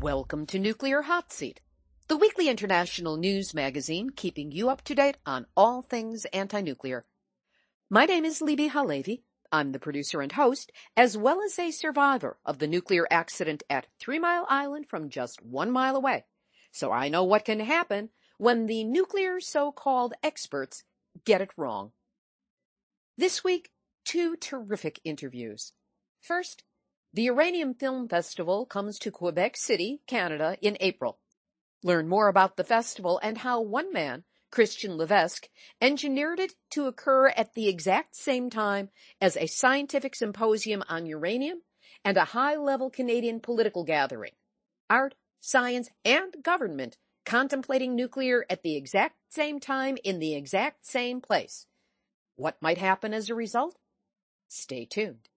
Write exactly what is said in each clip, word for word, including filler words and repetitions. Welcome to Nuclear Hot Seat, the weekly international news magazine keeping you up to date on all things anti-nuclear. My name is Libbe HaLevy. I'm the producer and host, as well as a survivor of the nuclear accident at Three Mile Island from just one mile away. So I know what can happen when the nuclear so-called experts get it wrong. This week, two terrific interviews. First, the Uranium Film Festival comes to Quebec City, Canada, in April. Learn more about the festival and how one man, Christian Levesque, engineered it to occur at the exact same time as a scientific symposium on uranium and a high-level Canadian political gathering. Art, science, and government contemplating nuclear at the exact same time in the exact same place. What might happen as a result? Stay tuned.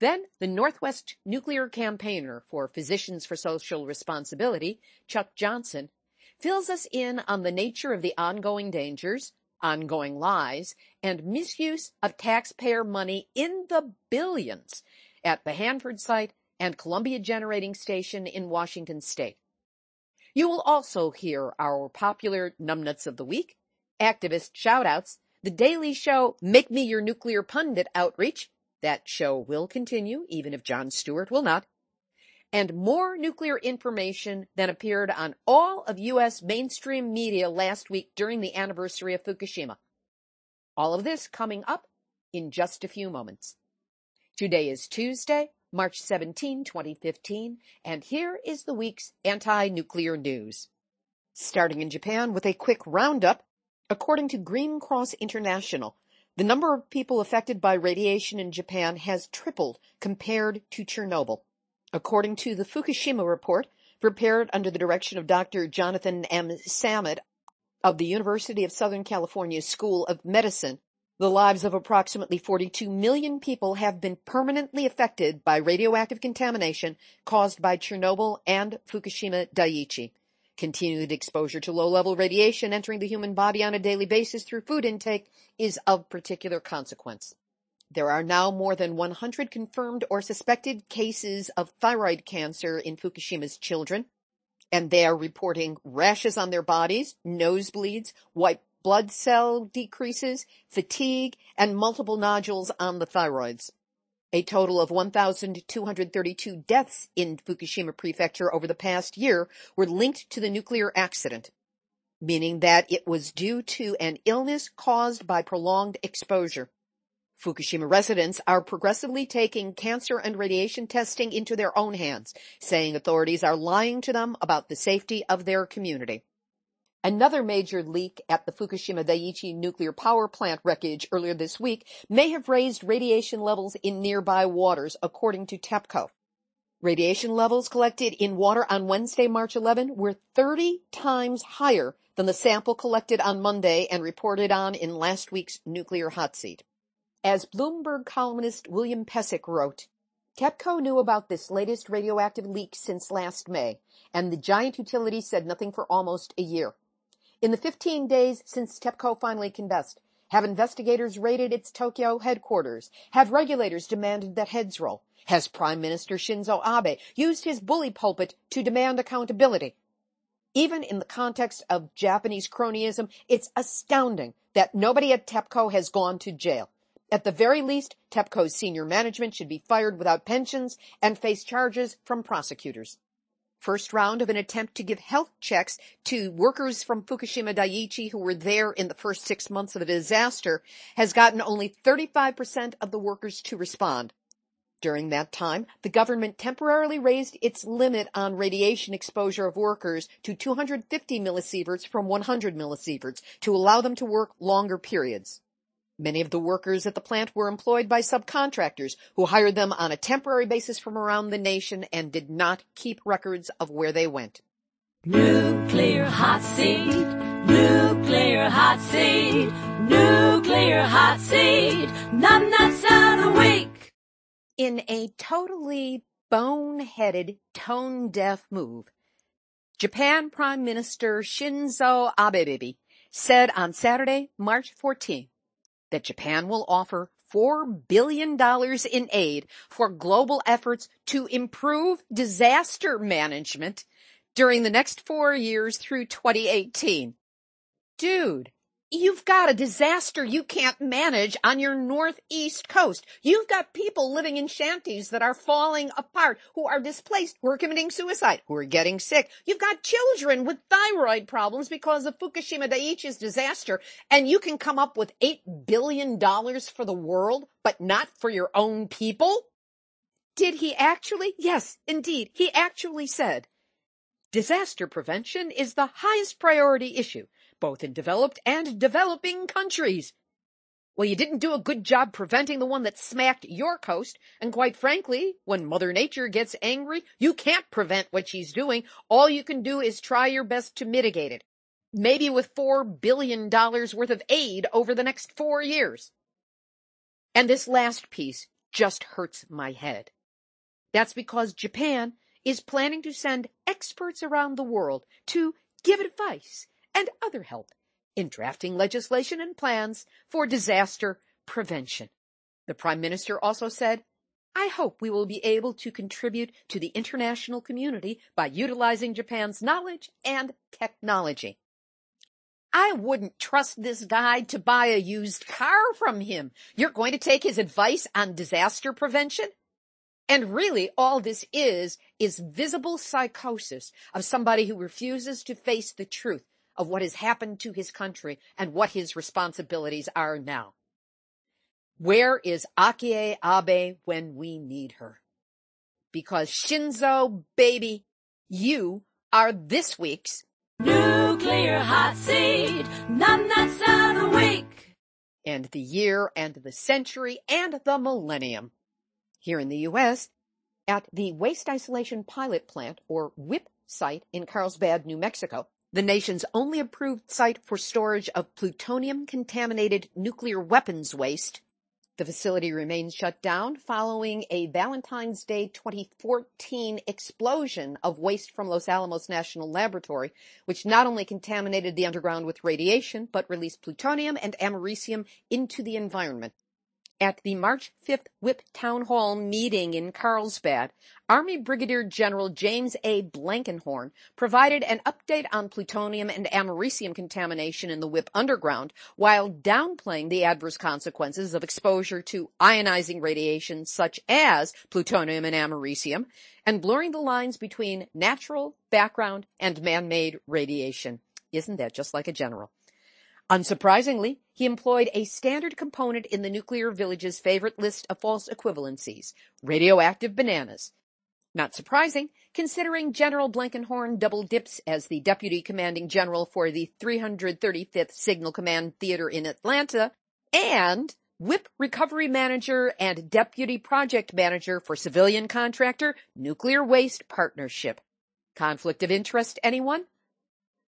Then, the Northwest nuclear campaigner for Physicians for Social Responsibility, Chuck Johnson, fills us in on the nature of the ongoing dangers, ongoing lies, and misuse of taxpayer money in the billions at the Hanford site and Columbia Generating Station in Washington State. You will also hear our popular numbnuts of the week, activist shoutouts, The Daily Show, Make Me Your Nuclear Pundit outreach. That show will continue, even if Jon Stewart will not. And more nuclear information than appeared on all of U S mainstream media last week during the anniversary of Fukushima. All of this coming up in just a few moments. Today is Tuesday, March seventeenth, twenty fifteen, and here is the week's anti-nuclear news. Starting in Japan with a quick roundup, according to Green Cross International, the number of people affected by radiation in Japan has tripled compared to Chernobyl. According to the Fukushima report, prepared under the direction of Doctor Jonathan M. Samet of the University of Southern California School of Medicine, the lives of approximately forty-two million people have been permanently affected by radioactive contamination caused by Chernobyl and Fukushima Daiichi. Continued exposure to low-level radiation entering the human body on a daily basis through food intake is of particular consequence. There are now more than one hundred confirmed or suspected cases of thyroid cancer in Fukushima's children, and they are reporting rashes on their bodies, nosebleeds, white blood cell decreases, fatigue, and multiple nodules on the thyroids. A total of one thousand two hundred thirty-two deaths in Fukushima Prefecture over the past year were linked to the nuclear accident, meaning that it was due to an illness caused by prolonged exposure. Fukushima residents are progressively taking cancer and radiation testing into their own hands, saying authorities are lying to them about the safety of their community. Another major leak at the Fukushima Daiichi nuclear power plant wreckage earlier this week may have raised radiation levels in nearby waters, according to TEPCO. Radiation levels collected in water on Wednesday, March eleventh, were thirty times higher than the sample collected on Monday and reported on in last week's Nuclear Hot Seat. As Bloomberg columnist William Pesek wrote, TEPCO knew about this latest radioactive leak since last May, and the giant utility said nothing for almost a year. In the fifteen days since TEPCO finally confessed, have investigators raided its Tokyo headquarters? Have regulators demanded that heads roll? Has Prime Minister Shinzo Abe used his bully pulpit to demand accountability? Even in the context of Japanese cronyism, it's astounding that nobody at TEPCO has gone to jail. At the very least, TEPCO's senior management should be fired without pensions and face charges from prosecutors. First round of an attempt to give health checks to workers from Fukushima Daiichi who were there in the first six months of the disaster has gotten only thirty-five percent of the workers to respond. During that time, the government temporarily raised its limit on radiation exposure of workers to two hundred fifty millisieverts from one hundred millisieverts to allow them to work longer periods. Many of the workers at the plant were employed by subcontractors who hired them on a temporary basis from around the nation and did not keep records of where they went. Nuclear Hot Seat, Nuclear Hot Seat, Nuclear Hot Seat, numbnuts of the week. In a totally boneheaded, tone-deaf move, Japan Prime Minister Shinzo Abe said on Saturday, March fourteenth, that Japan will offer four billion dollars in aid for global efforts to improve disaster management during the next four years through twenty eighteen. Dude, you've got a disaster you can't manage on your northeast coast. You've got people living in shanties that are falling apart, who are displaced, who are committing suicide, who are getting sick. You've got children with thyroid problems because of Fukushima Daiichi's disaster, and you can come up with eight billion dollars for the world, but not for your own people? Did he actually? Yes, indeed. He actually said, disaster prevention is the highest priority issue, both in developed and developing countries. Well, you didn't do a good job preventing the one that smacked your coast, and quite frankly, when Mother Nature gets angry, you can't prevent what she's doing. All you can do is try your best to mitigate it, maybe with four billion dollars worth of aid over the next four years. And this last piece just hurts my head. That's because Japan is planning to send experts around the world to give advice and other help in drafting legislation and plans for disaster prevention. The Prime Minister also said, I hope we will be able to contribute to the international community by utilizing Japan's knowledge and technology. I wouldn't trust this guy to buy a used car from him. You're going to take his advice on disaster prevention? And really, all this is, is visible psychosis of somebody who refuses to face the truth of what has happened to his country and what his responsibilities are now. Where is Akie Abe when we need her? Because Shinzo, baby, you are this week's Nuclear Hot Seat, None That's Not a Week, and the year and the century and the millennium. Here in the U S, at the Waste Isolation Pilot Plant, or WIP site in Carlsbad, New Mexico, the nation's only approved site for storage of plutonium-contaminated nuclear weapons waste, the facility remains shut down following a Valentine's Day twenty fourteen explosion of waste from Los Alamos National Laboratory, which not only contaminated the underground with radiation, but released plutonium and americium into the environment. At the March fifth WIP Town Hall meeting in Carlsbad, Army Brigadier General James A. Blankenhorn provided an update on plutonium and americium contamination in the WIP underground while downplaying the adverse consequences of exposure to ionizing radiation such as plutonium and americium, and blurring the lines between natural, background, and man-made radiation. Isn't that just like a general? Unsurprisingly, he employed a standard component in the nuclear village's favorite list of false equivalencies, radioactive bananas. Not surprising, considering General Blankenhorn double dips as the deputy commanding general for the three hundred thirty-fifth Signal Command Theater in Atlanta and WIP recovery manager and deputy project manager for civilian contractor Nuclear Waste Partnership. Conflict of interest, anyone?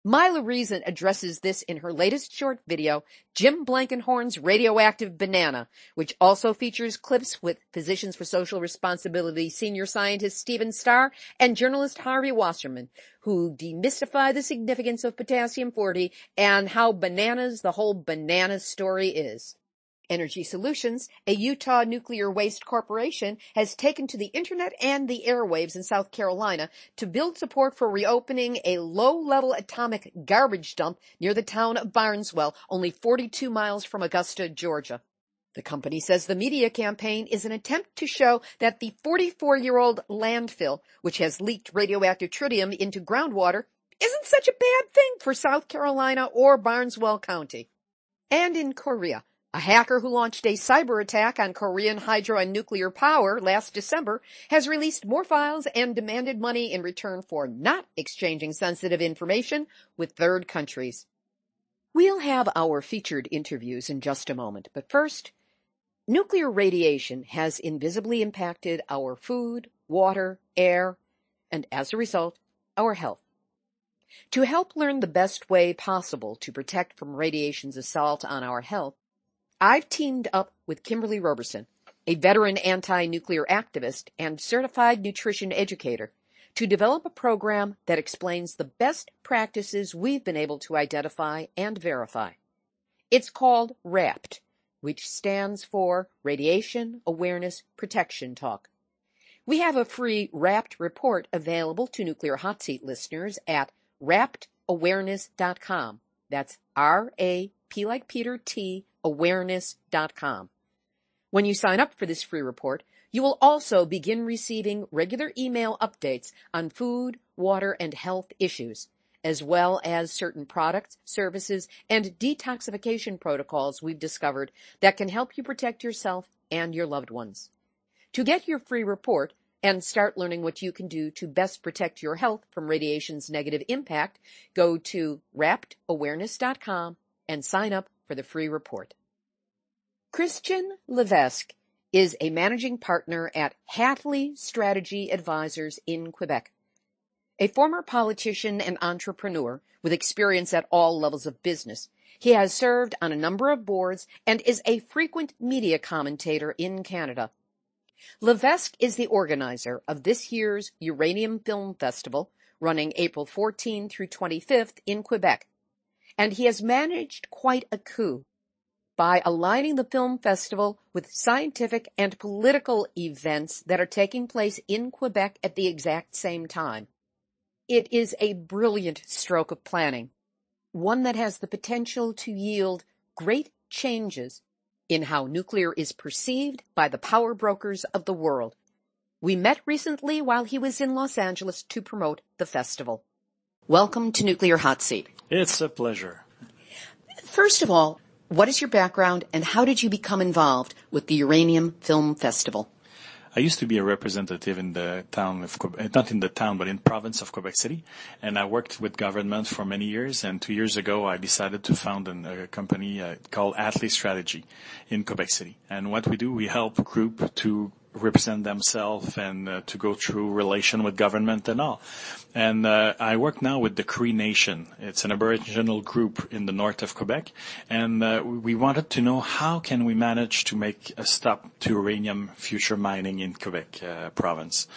Myla Reson addresses this in her latest short video, Jim Blankenhorn's Radioactive Banana, which also features clips with Physicians for Social Responsibility senior scientist Stephen Starr and journalist Harvey Wasserman, who demystify the significance of potassium forty and how bananas the whole banana story is. Energy Solutions, a Utah nuclear waste corporation, has taken to the internet and the airwaves in South Carolina to build support for reopening a low-level atomic garbage dump near the town of Barnwell, only forty-two miles from Augusta, Georgia. The company says the media campaign is an attempt to show that the forty-four-year-old landfill, which has leaked radioactive tritium into groundwater, isn't such a bad thing for South Carolina or Barnwell County. And in Korea, a hacker who launched a cyber attack on Korean hydro and nuclear power last December has released more files and demanded money in return for not exchanging sensitive information with third countries. We'll have our featured interviews in just a moment, but first, nuclear radiation has invisibly impacted our food, water, air, and as a result, our health. To help learn the best way possible to protect from radiation's assault on our health, I've teamed up with Kimberly Roberson, a veteran anti-nuclear activist and certified nutrition educator, to develop a program that explains the best practices we've been able to identify and verify. It's called WRAPT, which stands for Radiation Awareness Protection Talk. We have a free wrapped report available to Nuclear Hot Seat listeners at wrapped awareness dot com. That's R A P like Peter T awareness dot com. When you sign up for this free report, you will also begin receiving regular email updates on food, water, and health issues, as well as certain products, services, and detoxification protocols we've discovered that can help you protect yourself and your loved ones. To get your free report and start learning what you can do to best protect your health from radiation's negative impact, go to wrapped awareness dot com and sign up for the free report. Christian Levesque is a managing partner at Hatley Strategy Advisors in Quebec. A former politician and entrepreneur with experience at all levels of business, he has served on a number of boards and is a frequent media commentator in Canada. Levesque is the organizer of this year's Uranium Film Festival, running April fourteenth through twenty-fifth in Quebec, and he has managed quite a coup by aligning the film festival with scientific and political events that are taking place in Quebec at the exact same time. It is a brilliant stroke of planning, one that has the potential to yield great changes in how nuclear is perceived by the power brokers of the world. We met recently while he was in Los Angeles to promote the festival. Welcome to Nuclear Hot Seat. It's a pleasure. First of all, what is your background and how did you become involved with the Uranium Film Festival? I used to be a representative in the town of Quebec, not in the town, but in the province of Quebec City. And I worked with government for many years. And two years ago, I decided to found an, a company uh, called Hatley Strategy in Quebec City. And what we do, we help group to represent themselves and uh, to go through relation with government and all. And uh, I work now with the Cree Nation. It's an Aboriginal group in the north of Quebec. And uh, we wanted to know how can we manage to make a stop to uranium future mining in Quebec uh, province.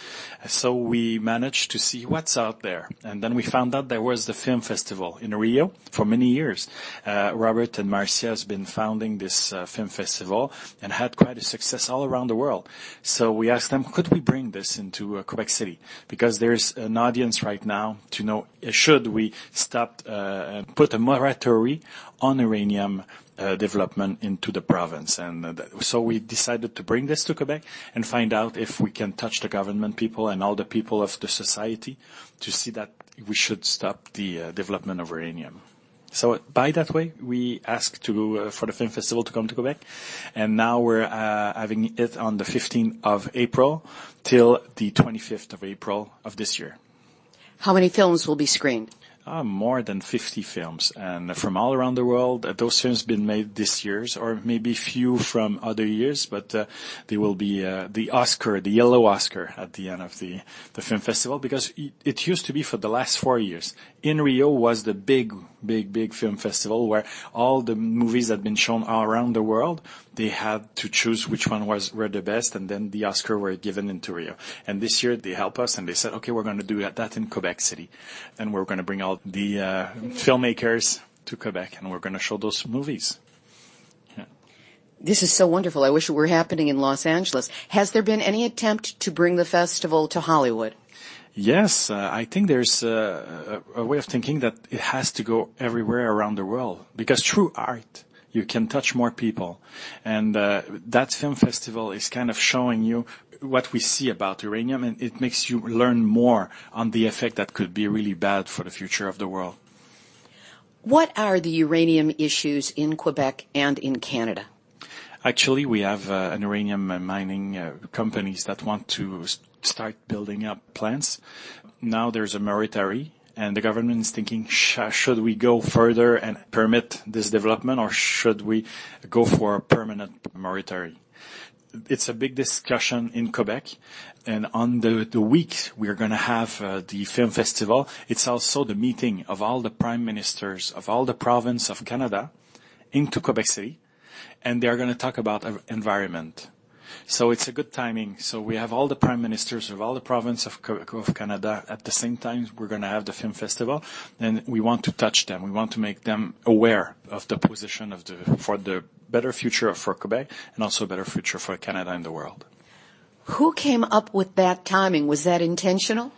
So we managed to see what's out there. And then we found out there was the film festival in Rio for many years. Uh, Robert and Marcia has been founding this uh, film festival and had quite a success all around the world. So we asked them, could we bring this into uh, Quebec City? Because there's an audience right now to know, uh, should we stop uh, and put a moratorium on uranium uh, development into the province? And uh, that, so we decided to bring this to Quebec and find out if we can touch the government people and all the people of the society to see that we should stop the uh, development of uranium. So by that way, we asked to, uh, for the film festival to come to Quebec. And now we're uh, having it on the fifteenth of April till the twenty-fifth of April of this year. How many films will be screened? Uh, more than fifty films. And from all around the world, uh, those films have been made this year, or maybe few from other years, but uh, they will be uh, the Oscar, the yellow Oscar at the end of the, the film festival, because it, it used to be for the last four years. In Rio was the big, big, big film festival where all the movies that had been shown all around the world, they had to choose which one was were the best, and then the Oscar were given into Rio. And this year they helped us, and they said, okay, we're going to do that in Quebec City, and we're going to bring all the uh, filmmakers to Quebec, and we're going to show those movies. Yeah. This is so wonderful. I wish it were happening in Los Angeles. Has there been any attempt to bring the festival to Hollywood? Yes, uh, I think there's uh, a, a way of thinking that it has to go everywhere around the world, because through art, you can touch more people. And uh, that film festival is kind of showing you what we see about uranium, and it makes you learn more on the effect that could be really bad for the future of the world. What are the uranium issues in Quebec and in Canada? Actually, we have uh, an uranium mining uh, companies that want to st- start building up plants. Now there's a moratorium, and the government is thinking, sh- should we go further and permit this development, or should we go for a permanent moratorium? It's a big discussion in Quebec, and on the, the week we're going to have uh, the film festival, it's also the meeting of all the prime ministers of all the province of Canada into Quebec City, and they're going to talk about uh, environment. So it's a good timing. So we have all the prime ministers of all the province of, of Canada. At the same time, we're going to have the film festival, and we want to touch them. We want to make them aware of the position of the for the better future for Quebec and also a better future for Canada and the world. Who came up with that timing? Was that intentional?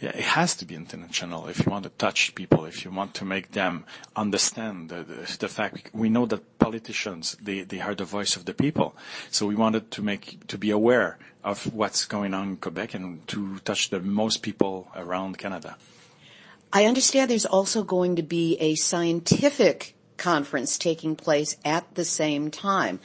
Yeah, it has to be intentional if you want to touch people, if you want to make them understand the, the, the fact. We know that politicians, they, they are the voice of the people. So we wanted to make, to be aware of what's going on in Quebec and to touch the most people around Canada. I understand there's also going to be a scientific conference taking place at the same time.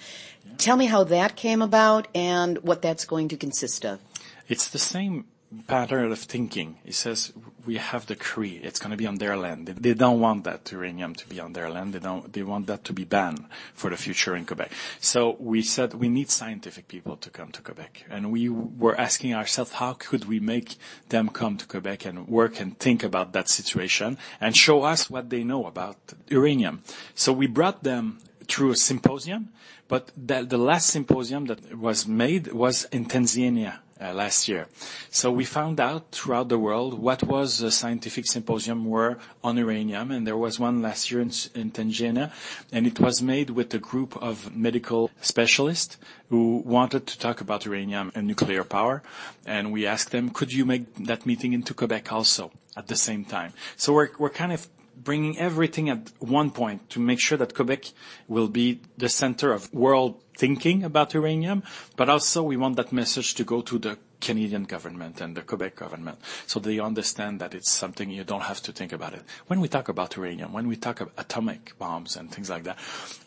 Yeah. Tell me how that came about and what that's going to consist of. It's the same pattern of thinking. It says we have the Cree. It's going to be on their land. They don't want that uranium to be on their land. They don't. They want that to be banned for the future in Quebec. So we said we need scientific people to come to Quebec, and we were asking ourselves how could we make them come to Quebec and work and think about that situation and show us what they know about uranium. So we brought them through a symposium, but the, the last symposium that was made was in Tanzania. Uh, last year. So we found out throughout the world what was the scientific symposium were on uranium, and there was one last year in, in Tanzania, and it was made with a group of medical specialists who wanted to talk about uranium and nuclear power, and we asked them, could you make that meeting into Quebec also at the same time? So we're, we're kind of bringing everything at one point to make sure that Quebec will be the center of world thinking about uranium, but also we want that message to go to the Canadian government and the Quebec government so they understand that it's something you don't have to think about it. When we talk about uranium, when we talk about atomic bombs and things like that,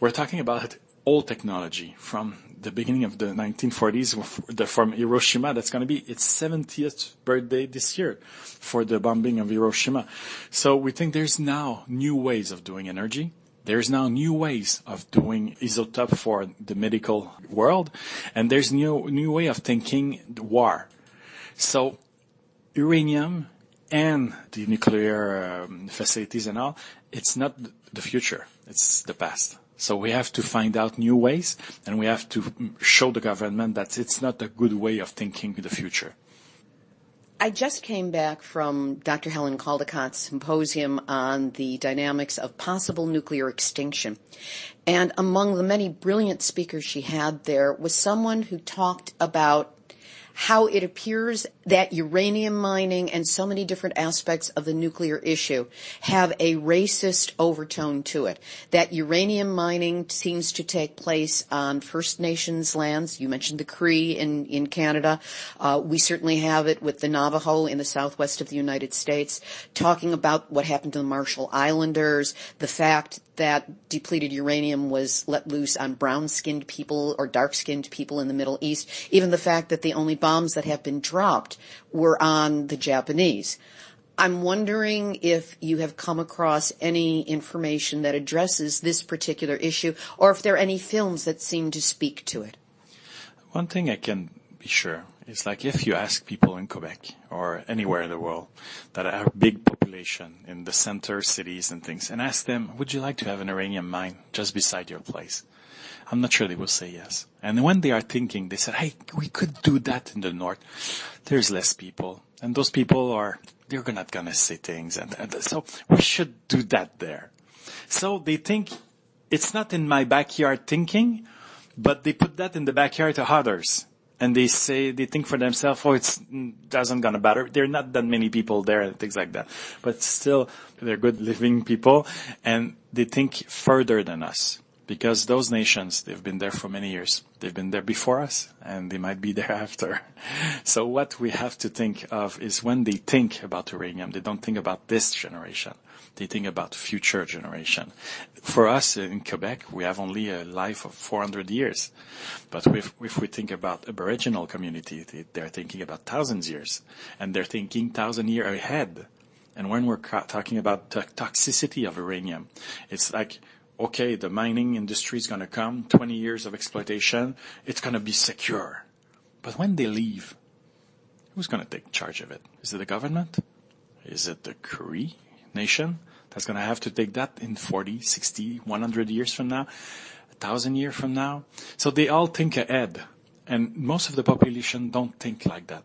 we're talking about old technology from the beginning of the nineteen forties, from Hiroshima. That's going to be its seventieth birthday this year for the bombing of Hiroshima. So we think there's now new ways of doing energy. There's now new ways of doing isotope for the medical world, and there's new new way of thinking war. So uranium and the nuclear um, facilities and all, it's not the future, it's the past. So we have to find out new ways, and we have to show the government that it's not a good way of thinking the future. I just came back from Doctor Helen Caldicott's symposium on the dynamics of possible nuclear extinction. And among the many brilliant speakers she had there was someone who talked about how it appears that uranium mining and so many different aspects of the nuclear issue have a racist overtone to it. That uranium mining seems to take place on First Nations lands. You mentioned the Cree in, in Canada. Uh, we certainly have it with the Navajo in the southwest of the United States, talking about what happened to the Marshall Islanders, the fact that depleted uranium was let loose on brown-skinned people or dark-skinned people in the Middle East, even the fact that the only bombs that have been dropped were on the Japanese. I'm wondering if you have come across any information that addresses this particular issue, or if there are any films that seem to speak to it. One thing I can be sure is, like, if you ask people in Quebec or anywhere in the world that are big population in the center cities and things, and ask them, would you like to have an uranium mine just beside your place? I'm not sure they will say yes. And when they are thinking, they said, hey, we could do that in the north. There's less people. And those people are, they're not going to say things. And, and so we should do that there. So they think it's not in my backyard thinking, but they put that in the backyard of others. And they say, they think for themselves, oh, it's doesn't gonna matter. There are not that many people there and things like that. But still, they're good living people. And they think further than us. Because those nations, they've been there for many years. They've been there before us, and they might be there after. So what we have to think of is when they think about uranium, they don't think about this generation. They think about future generation. For us in Quebec, we have only a life of four hundred years. But if, if we think about Aboriginal community, they, they're thinking about thousands of years. And they're thinking thousand years ahead. And when we're talking about the toxicity of uranium, it's like, okay, the mining industry is going to come, twenty years of exploitation, it's going to be secure. But when they leave, who's going to take charge of it? Is it the government? Is it the Cree Nation that's going to have to take that in forty, sixty, one hundred years from now, one thousand years from now? So they all think ahead, and most of the population don't think like that.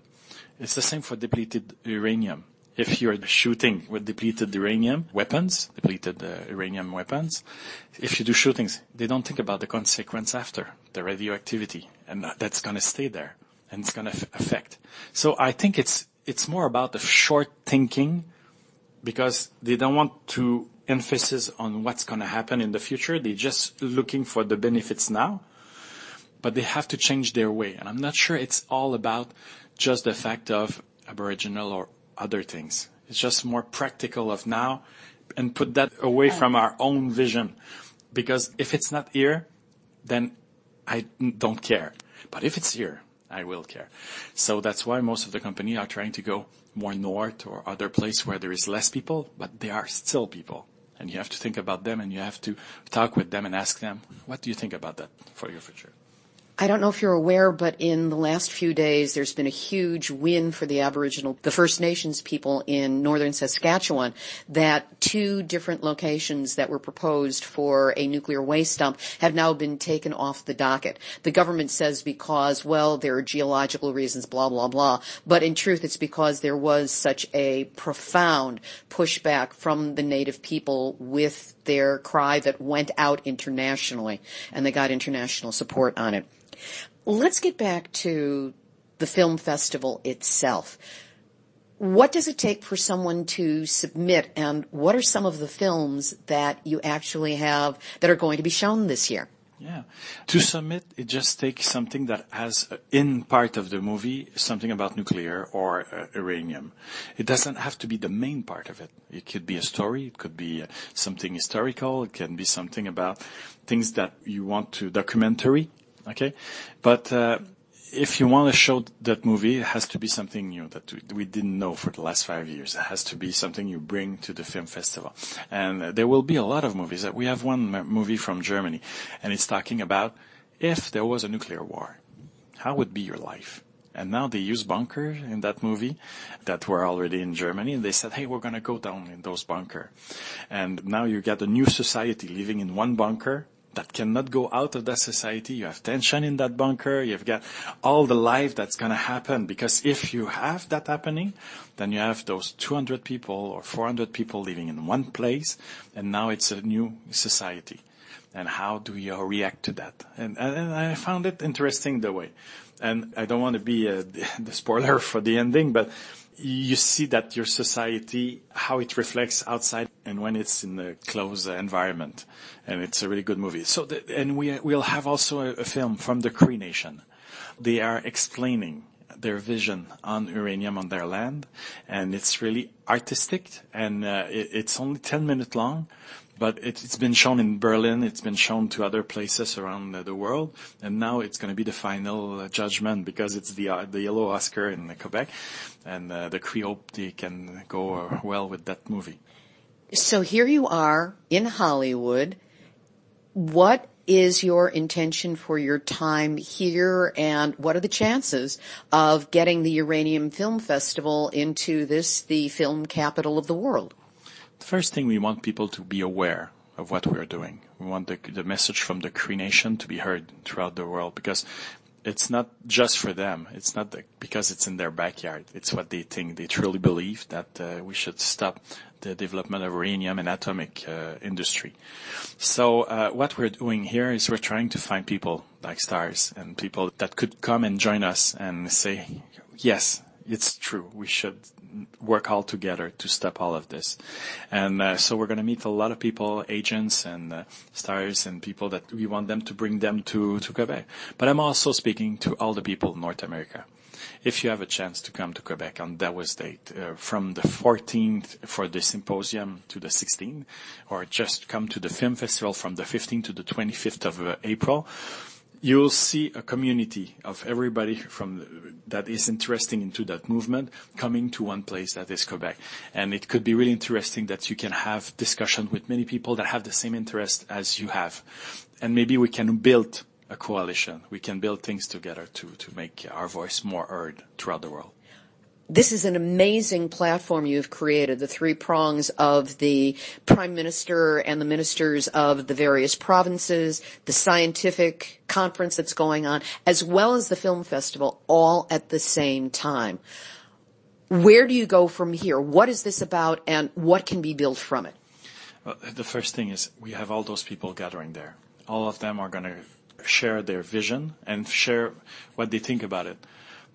It's the same for depleted uranium. if you're shooting with depleted uranium weapons, depleted uh, uranium weapons, if you do shootings, they don't think about the consequence after, the radioactivity, and that's going to stay there, and it's going to affect. So I think it's it's more about the short thinking, because they don't want to emphasis on what's going to happen in the future. They're just looking for the benefits now, but they have to change their way. And I'm not sure it's all about just the fact of Aboriginal or other things. It's just more practical of now, and put that away from our own vision. Because if it's not here, then I don't care. But if it's here, I will care. So that's why most of the company are trying to go more north or other place where there is less people, but they are still people. And you have to think about them, and you have to talk with them and ask them, what do you think about that for your future? I don't know if you're aware, but in the last few days, there's been a huge win for the Aboriginal, the First Nations people in northern Saskatchewan, that two different locations that were proposed for a nuclear waste dump have now been taken off the docket. The government says because, well, there are geological reasons, blah, blah, blah. But in truth, it's because there was such a profound pushback from the native people with their cry that went out internationally, and they got international support on it. Let's get back to the film festival itself. What does it take for someone to submit, and what are some of the films that you actually have that are going to be shown this year? Yeah. To submit, it just takes something that has in part of the movie something about nuclear or uh, uranium. It doesn't have to be the main part of it. It could be a story. It could be uh, something historical. It can be something about things that you want to documentary. Okay, but uh, if you want to show that movie, it has to be something new that we didn't know for the last five years. It has to be something you bring to the film festival. And uh, there will be a lot of movies. We have one movie from Germany, and it's talking about if there was a nuclear war, how would be your life? And now they use bunkers in that movie that were already in Germany. And they said, hey, we're going to go down in those bunkers. And now you get a new society living in one bunker that cannot go out of that society. You have tension in that bunker. You've got all the life that's going to happen. Because if you have that happening, then you have those two hundred people or four hundred people living in one place. And now it's a new society. And how do you react to that? And, and I found it interesting the way. And I don't want to be a, the spoiler for the ending, but you see that your society, how it reflects outside and when it's in a closed environment. And it's a really good movie. So, the, and we, we'll have also a, a film from the Cree Nation. They are explaining their vision on uranium on their land. And it's really artistic. And uh, it, it's only ten minutes long. But it, it's been shown in Berlin. It's been shown to other places around the, the world. And now it's going to be the final uh, judgment, because it's the uh, the Yellow Oscar in uh, Quebec. And uh, the Cree hope they can go uh, well with that movie. So here you are in Hollywood. What is your intention for your time here, and what are the chances of getting the Uranium Film Festival into this, the film capital of the world? The first thing, we want people to be aware of what we're doing. We want the, the message from the Cree Nation to be heard throughout the world, because it's not just for them. It's not the, because it's in their backyard. It's what they think. They truly believe that uh, we should stop the development of uranium and atomic uh, industry. So uh, what we're doing here is we're trying to find people like stars and people that could come and join us and say, yes, it's true. We should work all together to stop all of this. And uh, so we're going to meet a lot of people, agents and uh, stars and people that we want them to bring them to, to Quebec. But I'm also speaking to all the people in North America. If you have a chance to come to Quebec on Davos date, uh, from the fourteenth for the symposium to the sixteenth, or just come to the film festival from the fifteenth to the twenty-fifth of uh, April, you'll see a community of everybody from the, that is interesting into that movement coming to one place, that is Quebec. And it could be really interesting that you can have discussion with many people that have the same interest as you have. And maybe we can build a coalition. We can build things together to, to make our voice more heard throughout the world. This is an amazing platform you've created, the three prongs of the Prime Minister and the ministers of the various provinces, the scientific conference that's going on, as well as the film festival, all at the same time. Where do you go from here? What is this about, and what can be built from it? Well, the first thing is we have all those people gathering there. All of them are going to share their vision and share what they think about it.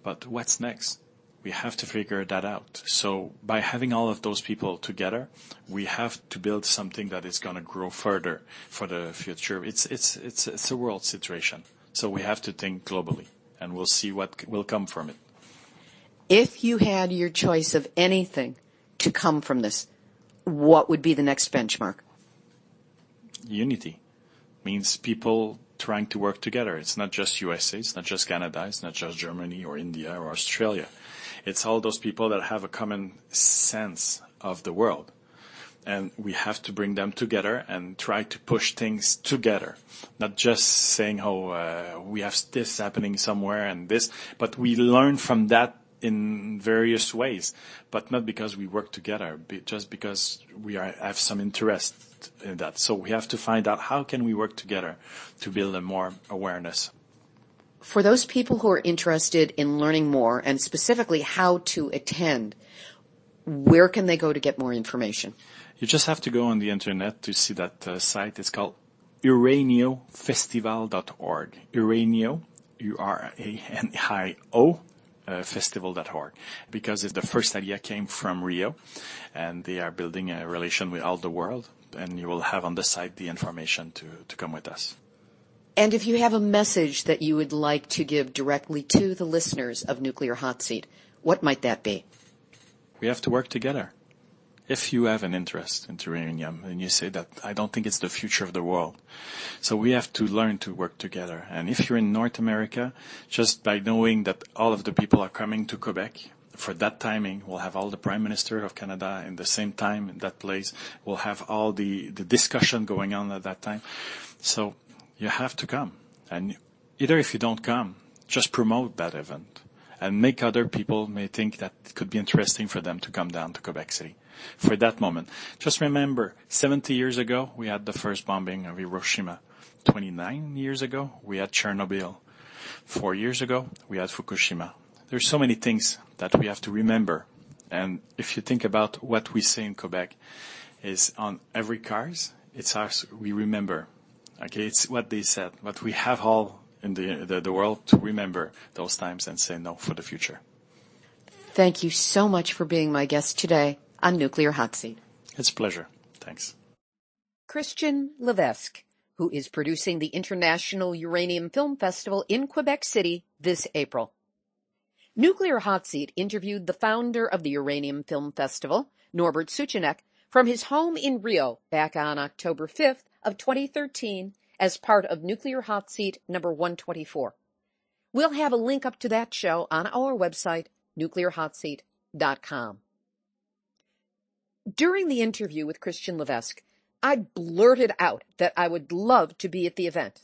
But what's next? We have to figure that out. So by having all of those people together, we have to build something that is going to grow further for the future. It's, it's, it's, it's a world situation. So we have to think globally, and we'll see what will come from it. If you had your choice of anything to come from this, what would be the next benchmark? Unity means people trying to work together. It's not just U S A, it's not just Canada, it's not just Germany or India or Australia. It's all those people that have a common sense of the world. And we have to bring them together and try to push things together. Not just saying, oh, uh, we have this happening somewhere and this, but we learn from that in various ways, but not because we work together, just because we are, have some interest in that. So we have to find out how can we work together to build a more awareness. For those people who are interested in learning more, and specifically how to attend, where can they go to get more information? You just have to go on the internet to see that uh, site. It's called uranio festival dot org. Uranio, U R A N I O, Uh, festival dot org, because it's the first idea came from Rio, and they are building a relation with all the world, and you will have on the site the information to, to come with us. And if you have a message that you would like to give directly to the listeners of Nuclear Hot Seat, what might that be? We have to work together. If you have an interest in uranium and you say that I don't think it's the future of the world, so we have to learn to work together. And if you're in North America, just by knowing that all of the people are coming to Quebec for that timing, we'll have all the Prime Minister of Canada in the same time in that place. We'll have all the, the discussion going on at that time. So you have to come. And either if you don't come, just promote that event and make other people may think that it could be interesting for them to come down to Quebec City for that moment. Just remember, seventy years ago, we had the first bombing of Hiroshima. twenty-nine years ago, we had Chernobyl. Four years ago, we had Fukushima. There's so many things that we have to remember. And if you think about what we say in Quebec, is on every cars, it's ours we remember. Okay, it's what they said, but we have all in the, the, the world to remember those times and say no for the future. Thank you so much for being my guest today on Nuclear Hot Seat. It's a pleasure. Thanks. Christian Levesque, who is producing the International Uranium Film Festival in Quebec City this April. Nuclear Hot Seat interviewed the founder of the Uranium Film Festival, Norbert Suchanek, from his home in Rio back on October fifth of twenty thirteen as part of Nuclear Hot Seat number one twenty-four. We'll have a link up to that show on our website, nuclear hot seat dot com. During the interview with Christian Levesque, I blurted out that I would love to be at the event.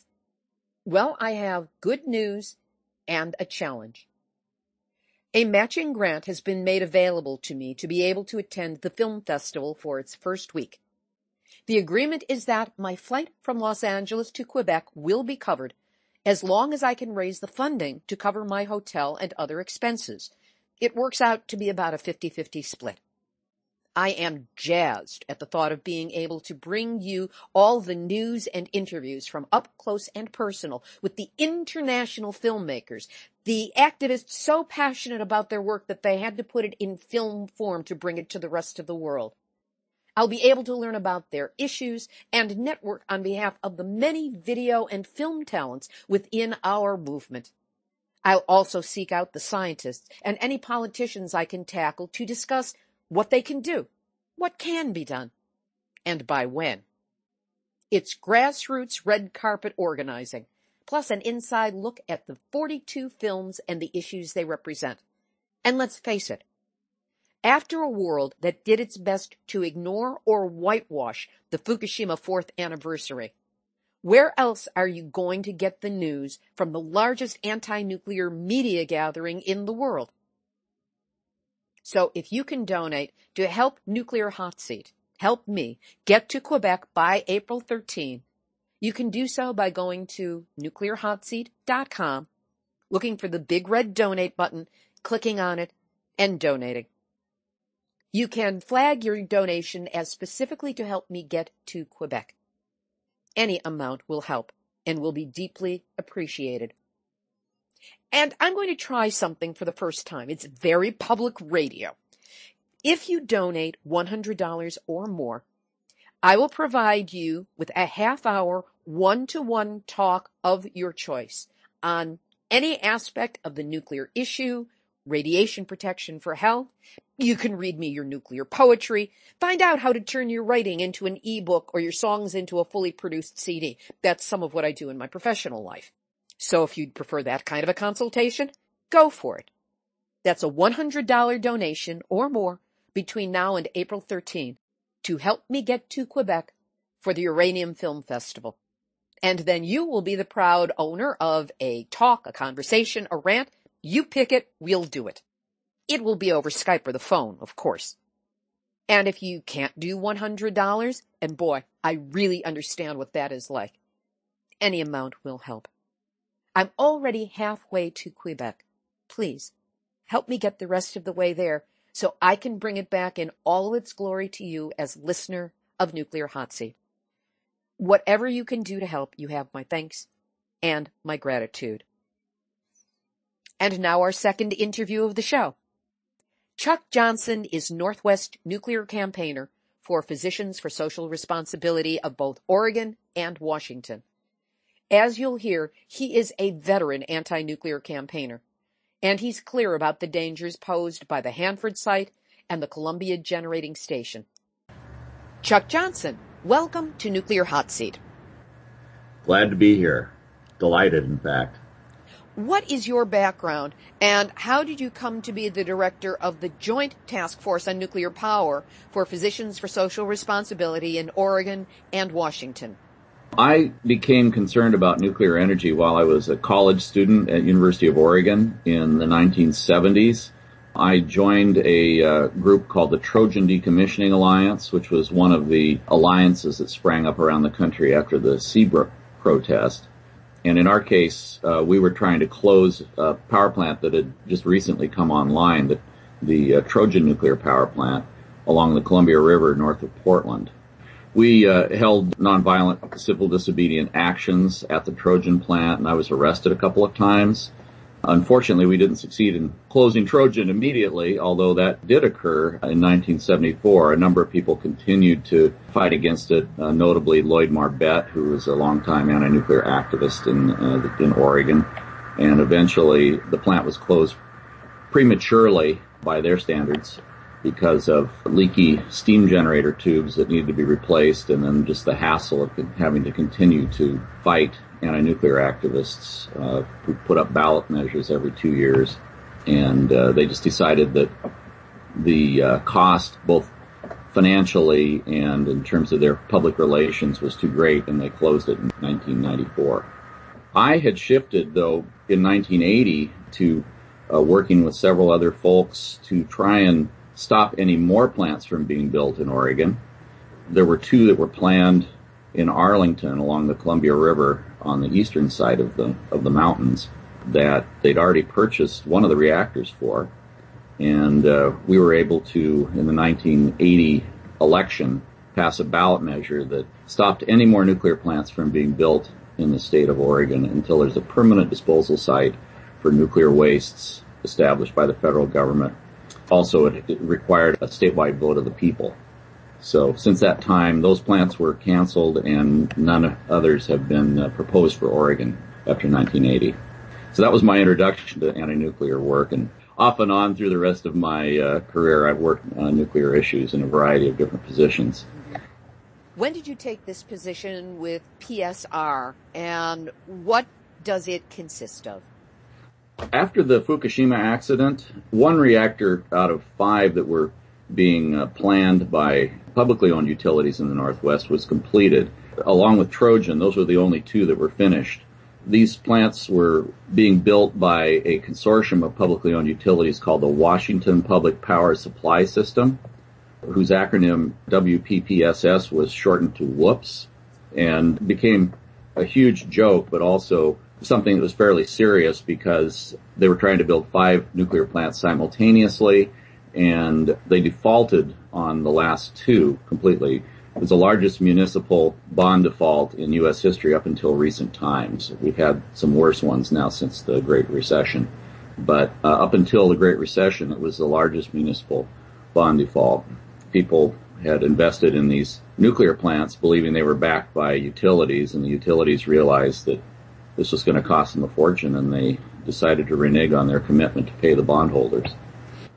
Well, I have good news and a challenge. A matching grant has been made available to me to be able to attend the film festival for its first week. The agreement is that my flight from Los Angeles to Quebec will be covered as long as I can raise the funding to cover my hotel and other expenses. It works out to be about a fifty fifty split. I am jazzed at the thought of being able to bring you all the news and interviews from up close and personal with the international filmmakers, the activists so passionate about their work that they had to put it in film form to bring it to the rest of the world. I'll be able to learn about their issues and network on behalf of the many video and film talents within our movement. I'll also seek out the scientists and any politicians I can tackle to discuss what they can do, what can be done, and by when. It's grassroots red carpet organizing, plus an inside look at the forty-two films and the issues they represent. And let's face it, after a world that did its best to ignore or whitewash the Fukushima fourth anniversary, where else are you going to get the news from the largest anti-nuclear media gathering in the world? So if you can donate to help Nuclear Hot Seat, help me get to Quebec by April thirteenth, you can do so by going to nuclear hot seat dot com, looking for the big red donate button, clicking on it, and donating. You can flag your donation as specifically to help me get to Quebec. Any amount will help and will be deeply appreciated. And I'm going to try something for the first time. It's very public radio. If you donate one hundred dollars or more, I will provide you with a half-hour one-to-one talk of your choice on any aspect of the nuclear issue, radiation protection for health. You can read me your nuclear poetry, find out how to turn your writing into an ebook or your songs into a fully produced C D. That's some of what I do in my professional life. So if you'd prefer that kind of a consultation, go for it. That's a one hundred dollar donation or more between now and April thirteenth to help me get to Quebec for the Uranium Film Festival. And then you will be the proud owner of a talk, a conversation, a rant. You pick it, we'll do it. It will be over Skype or the phone, of course. And if you can't do one hundred dollars, and boy, I really understand what that is like, any amount will help. I'm already halfway to Quebec. Please, help me get the rest of the way there so I can bring it back in all its glory to you as listener of Nuclear Hot Seat. Whatever you can do to help, you have my thanks and my gratitude. And now our second interview of the show. Chuck Johnson is Northwest Nuclear Campaigner for Physicians for Social Responsibility of both Oregon and Washington. As you'll hear, he is a veteran anti-nuclear campaigner, and he's clear about the dangers posed by the Hanford site and the Columbia Generating Station. Chuck Johnson, welcome to Nuclear Hot Seat. Glad to be here. Delighted, in fact. What is your background, and how did you come to be the director of the Joint Task Force on Nuclear Power for Physicians for Social Responsibility in Oregon and Washington? I became concerned about nuclear energy while I was a college student at University of Oregon in the nineteen seventies. I joined a uh, group called the Trojan Decommissioning Alliance, which was one of the alliances that sprang up around the country after the Seabrook protest. And in our case, uh, we were trying to close a power plant that had just recently come online, the, the uh, Trojan Nuclear Power Plant, along the Columbia River north of Portland. We uh, held nonviolent civil disobedient actions at the Trojan plant, and I was arrested a couple of times. Unfortunately, we didn't succeed in closing Trojan immediately, although that did occur in nineteen seventy-four. A number of people continued to fight against it, uh, notably Lloyd Marbette, who was a longtime anti-nuclear activist in, uh, in Oregon. And eventually, the plant was closed prematurely by their standards because of leaky steam generator tubes that needed to be replaced, and then just the hassle of having to continue to fight anti-nuclear activists uh, who put up ballot measures every two years. And uh, they just decided that the uh, cost, both financially and in terms of their public relations, was too great, and they closed it in nineteen ninety-four. I had shifted, though, in nineteen eighty to uh, working with several other folks to try and stop any more plants from being built in Oregon. There were two that were planned in Arlington along the Columbia River on the eastern side of the of the mountains that they'd already purchased one of the reactors for. And uh, we were able to, in the nineteen eighty election, pass a ballot measure that stopped any more nuclear plants from being built in the state of Oregon until there's a permanent disposal site for nuclear wastes established by the federal government. Also, it, it required a statewide vote of the people. So since that time, those plants were canceled, and none others have been uh, proposed for Oregon after nineteen eighty. So that was my introduction to anti-nuclear work, and off and on through the rest of my uh, career, I've worked on nuclear issues in a variety of different positions. When did you take this position with P S R, and what does it consist of? After the Fukushima accident, one reactor out of five that were being uh, planned by publicly owned utilities in the Northwest was completed. Along with Trojan, those were the only two that were finished. These plants were being built by a consortium of publicly owned utilities called the Washington Public Power Supply System, whose acronym W P P S S was shortened to WHOOPS, and became a huge joke, but also something that was fairly serious, because they were trying to build five nuclear plants simultaneously, and they defaulted on the last two completely. It was the largest municipal bond default in U S history up until recent times. We've had some worse ones now since the Great Recession. But uh, up until the Great Recession, it was the largest municipal bond default. People had invested in these nuclear plants believing they were backed by utilities, and the utilities realized that this was going to cost them a fortune, and they decided to renege on their commitment to pay the bondholders.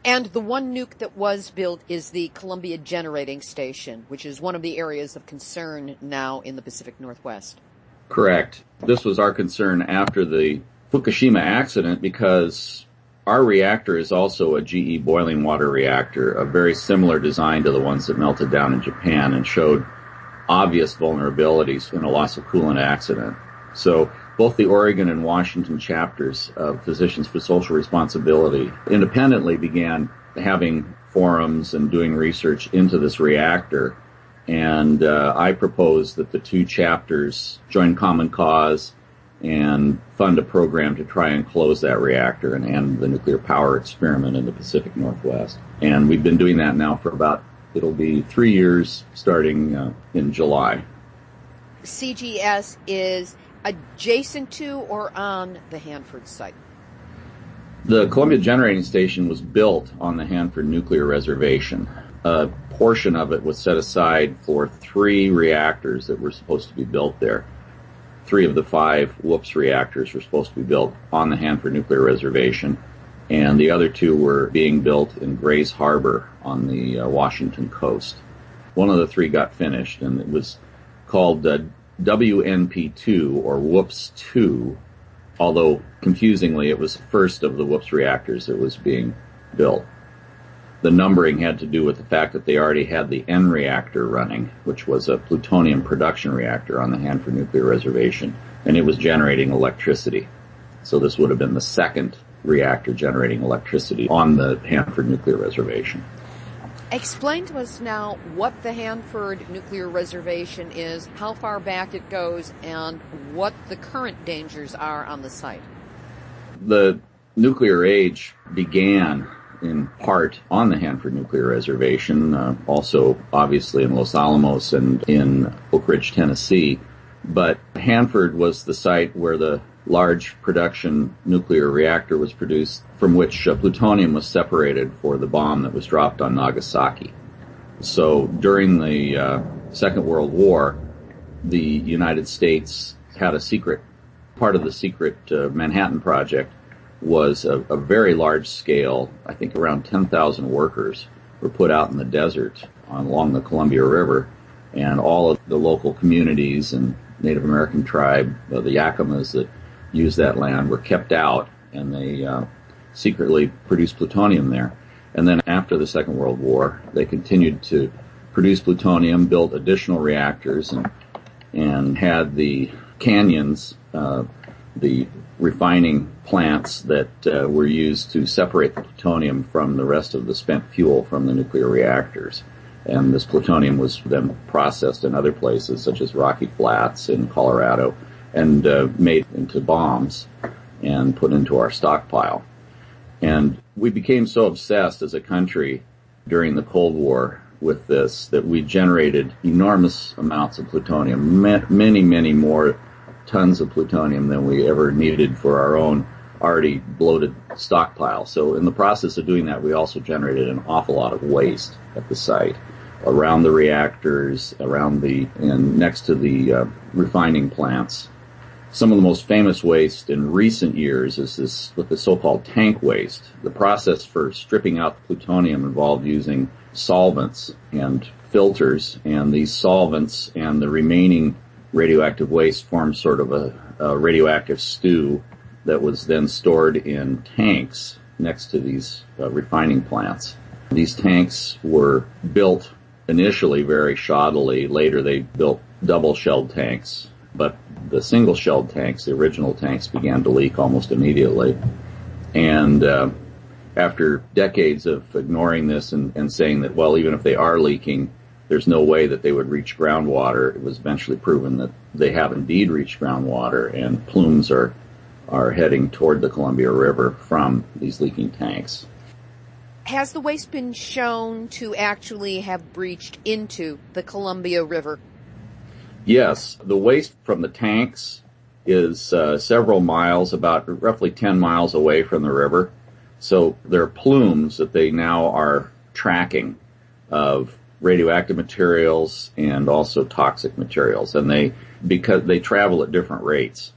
And the one nuke that was built is the Columbia Generating Station, which is one of the areas of concern now in the Pacific Northwest. Correct. This was our concern after the Fukushima accident, because our reactor is also a G E boiling water reactor, a very similar design to the ones that melted down in Japan and showed obvious vulnerabilities in a loss of coolant accident. So both the Oregon and Washington chapters of Physicians for Social Responsibility independently began having forums and doing research into this reactor. And uh, I proposed that the two chapters join Common Cause and fund a program to try and close that reactor and end the nuclear power experiment in the Pacific Northwest. And we've been doing that now for about, it'll be three years starting uh, in July. C G S is adjacent to or on the Hanford site? The Columbia Generating Station was built on the Hanford Nuclear Reservation. A portion of it was set aside for three reactors that were supposed to be built there. Three of the five WHOOPS reactors were supposed to be built on the Hanford Nuclear Reservation, and the other two were being built in Grays Harbor on the uh, Washington coast. One of the three got finished, and it was called uh, W N P two, or WHOOPS two, although confusingly it was the first of the WHOOPS reactors that was being built. The numbering had to do with the fact that they already had the N reactor running, which was a plutonium production reactor on the Hanford Nuclear Reservation, and it was generating electricity. So this would have been the second reactor generating electricity on the Hanford Nuclear Reservation. Explain to us now what the Hanford Nuclear Reservation is, how far back it goes, and what the current dangers are on the site. The nuclear age began in part on the Hanford Nuclear Reservation, uh, also obviously in Los Alamos and in Oak Ridge, Tennessee. But Hanford was the site where the large production nuclear reactor was produced, from which uh, plutonium was separated for the bomb that was dropped on Nagasaki. So during the uh, Second World War, the United States had a secret, part of the secret uh, Manhattan Project was a, a very large scale, I think around ten thousand workers were put out in the desert on, along the Columbia River, and all of the local communities and Native American tribe, uh, the Yakimas that used that land, were kept out, and they uh, secretly produced plutonium there. And then after the Second World War, they continued to produce plutonium, built additional reactors, and and had the canyons, uh, the refining plants that uh, were used to separate the plutonium from the rest of the spent fuel from the nuclear reactors. And this plutonium was then processed in other places, such as Rocky Flats in Colorado, and uh, made into bombs and put into our stockpile. And we became so obsessed as a country during the Cold War with this that we generated enormous amounts of plutonium, many, many more tons of plutonium than we ever needed for our own already bloated stockpile. So in the process of doing that, we also generated an awful lot of waste at the site, around the reactors, around the, and next to the uh, refining plants. Some of the most famous waste in recent years is this, with the so-called tank waste. The process for stripping out the plutonium involved using solvents and filters, and these solvents and the remaining radioactive waste formed sort of a, a radioactive stew that was then stored in tanks next to these uh, refining plants. These tanks were built initially very shoddily. Later they built double-shelled tanks, but the single-shelled tanks, the original tanks, began to leak almost immediately. And uh, after decades of ignoring this and, and saying that, well, even if they are leaking, there's no way that they would reach groundwater, it was eventually proven that they have indeed reached groundwater, and plumes are, are heading toward the Columbia River from these leaking tanks. Has the waste been shown to actually have breached into the Columbia River? Yes. The waste from the tanks is uh, several miles, about roughly ten miles away from the river. So there are plumes that they now are tracking of radioactive materials and also toxic materials. And they, because they travel at different rates.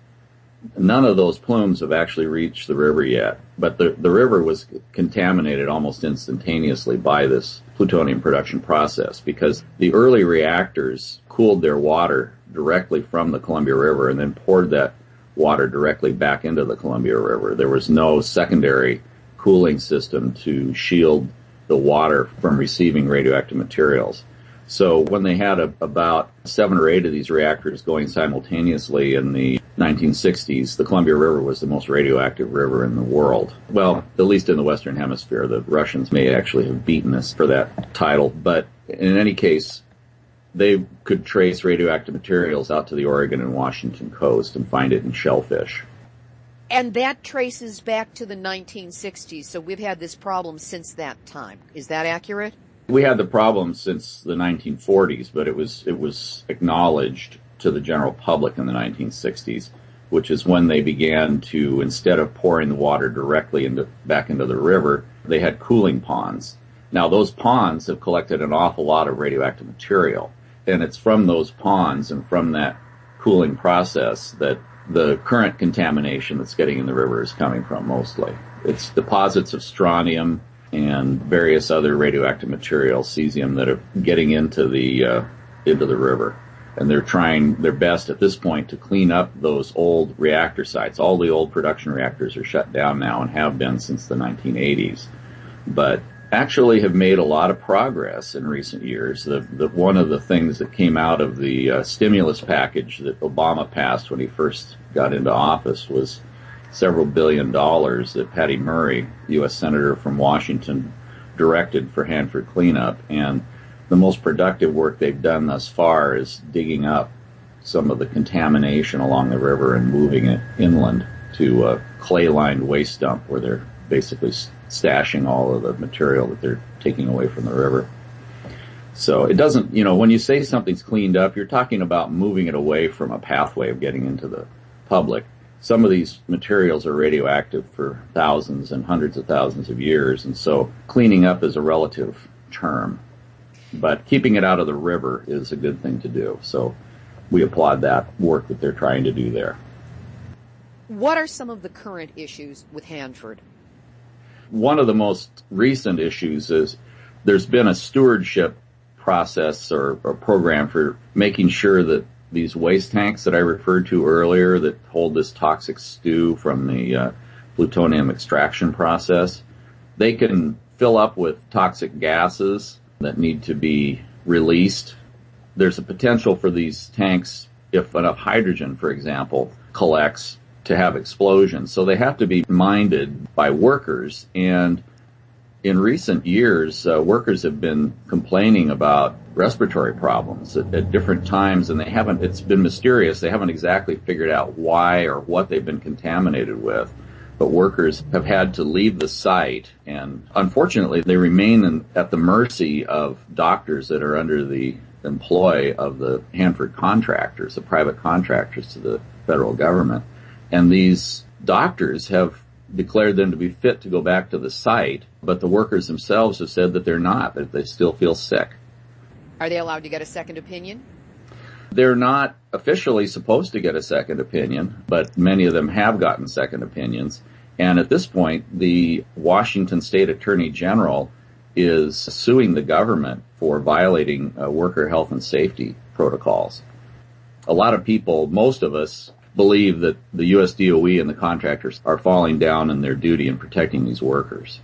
None of those plumes have actually reached the river yet, but the, the river was contaminated almost instantaneously by this plutonium production process because the early reactors cooled their water directly from the Columbia River and then poured that water directly back into the Columbia River. There was no secondary cooling system to shield the water from receiving radioactive materials. So when they had a, about seven or eight of these reactors going simultaneously in the nineteen sixties, the Columbia River was the most radioactive river in the world. Well, at least in the Western Hemisphere. The Russians may actually have beaten us for that title. But in any case, they could trace radioactive materials out to the Oregon and Washington coast and find it in shellfish. And that traces back to the nineteen sixties. So we've had this problem since that time. Is that accurate? We had the problem since the nineteen forties, but it was it was acknowledged to the general public in the nineteen sixties, which is when they began to, instead of pouring the water directly into back into the river, they had cooling ponds. Now those ponds have collected an awful lot of radioactive material, and it's from those ponds and from that cooling process that the current contamination that's getting in the river is coming from mostly. It's deposits of strontium and various other radioactive materials, cesium, that are getting into the uh, into the river. And they're trying their best at this point to clean up those old reactor sites. All the old production reactors are shut down now and have been since the nineteen eighties, but actually have made a lot of progress in recent years. The, the, one of the things that came out of the uh, stimulus package that Obama passed when he first got into office was several billion dollars that Patty Murray, U S Senator from Washington, directed for Hanford cleanup. And the most productive work they've done thus far is digging up some of the contamination along the river and moving it inland to a clay-lined waste dump where they're basically stashing all of the material that they're taking away from the river. So it doesn't, you know, when you say something's cleaned up, you're talking about moving it away from a pathway of getting into the public. Some of these materials are radioactive for thousands and hundreds of thousands of years, and so cleaning up is a relative term. But keeping it out of the river is a good thing to do, so we applaud that work that they're trying to do there. What are some of the current issues with Hanford? One of the most recent issues is there's been a stewardship process or, or program for making sure that these waste tanks that I referred to earlier that hold this toxic stew from the uh, plutonium extraction process, they can fill up with toxic gases that need to be released. There's a potential for these tanks, if enough hydrogen, for example, collects, to have explosions. So they have to be minded by workers. And in recent years, uh, workers have been complaining about respiratory problems at, at different times, and they haven't, it's been mysterious. They haven't exactly figured out why or what they've been contaminated with. But workers have had to leave the site, and unfortunately, they remain in, at the mercy of doctors that are under the employ of the Hanford contractors, the private contractors to the federal government. And these doctors have declared them to be fit to go back to the site, but the workers themselves have said that they're not, that they still feel sick. Are they allowed to get a second opinion? They're not officially supposed to get a second opinion, but many of them have gotten second opinions. And at this point, the Washington State Attorney General is suing the government for violating uh, worker health and safety protocols. A lot of people, most of us, believe that the U S D O E and the contractors are falling down in their duty in protecting these workers.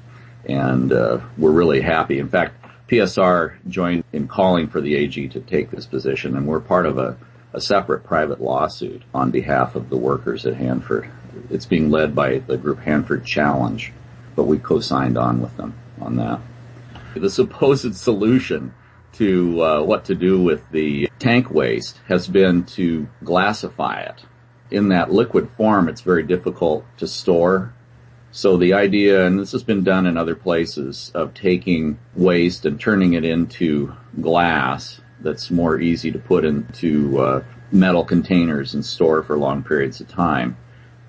And uh, we're really happy. In fact, P S R joined in calling for the A G to take this position, and we're part of a, a separate private lawsuit on behalf of the workers at Hanford. It's being led by the group Hanford Challenge, but we co-signed on with them on that. The supposed solution to uh, what to do with the tank waste has been to glassify it. In that liquid form, it's very difficult to store, So the idea, and this has been done in other places, of taking waste and turning it into glass that's more easy to put into uh, metal containers and store for long periods of time.